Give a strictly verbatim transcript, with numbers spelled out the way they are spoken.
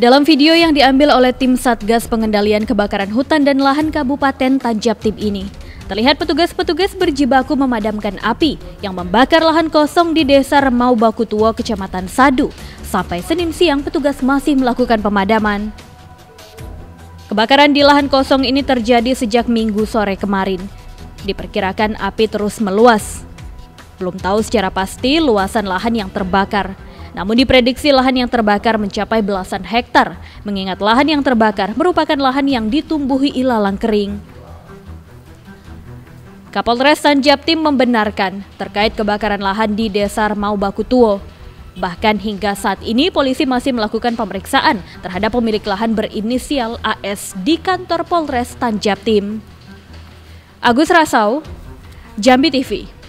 Dalam video yang diambil oleh Tim Satgas Pengendalian Kebakaran Hutan dan Lahan Kabupaten Tanjab Tim ini, terlihat petugas-petugas berjibaku memadamkan api yang membakar lahan kosong di Desa Remau Baku Tuo, Kecamatan Sadu. Sampai Senin siang, petugas masih melakukan pemadaman. Kebakaran di lahan kosong ini terjadi sejak Minggu sore kemarin. Diperkirakan api terus meluas. Belum tahu secara pasti luasan lahan yang terbakar. Namun diprediksi lahan yang terbakar mencapai belasan hektar, mengingat lahan yang terbakar merupakan lahan yang ditumbuhi ilalang kering. Kapolres Tanjab Tim membenarkan terkait kebakaran lahan di Desa Remau Baku Tuo. Bahkan hingga saat ini polisi masih melakukan pemeriksaan terhadap pemilik lahan berinisial A S di kantor Polres Tanjab Tim. Agus Rasau, Jambi T V.